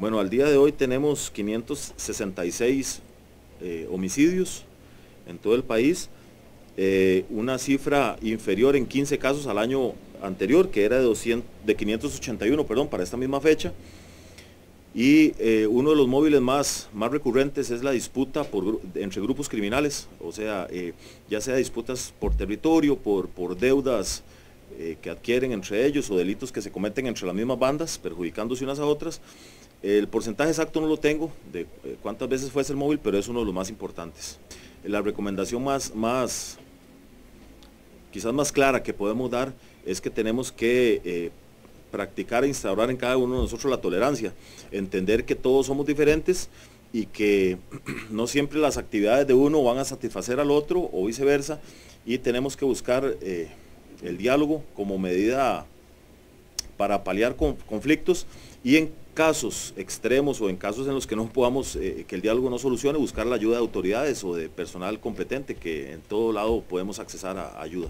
Bueno, al día de hoy tenemos 566 homicidios en todo el país, una cifra inferior en 15 casos al año anterior, que era de 581, perdón, para esta misma fecha. Y uno de los móviles más recurrentes es la disputa entre grupos criminales, o sea, ya sea disputas por territorio, por deudas que adquieren entre ellos, o delitos que se cometen entre las mismas bandas, perjudicándose unas a otras. El porcentaje exacto no lo tengo, de cuántas veces fue ese móvil, pero es uno de los más importantes. La recomendación quizás más clara que podemos dar es que tenemos que practicar e instaurar en cada uno de nosotros la tolerancia, entender que todos somos diferentes y que no siempre las actividades de uno van a satisfacer al otro o viceversa, y tenemos que buscar el diálogo como medida para paliar conflictos, y en casos extremos o en casos en los que no podamos, que el diálogo no solucione, buscar la ayuda de autoridades o de personal competente, que en todo lado podemos accesar a ayuda.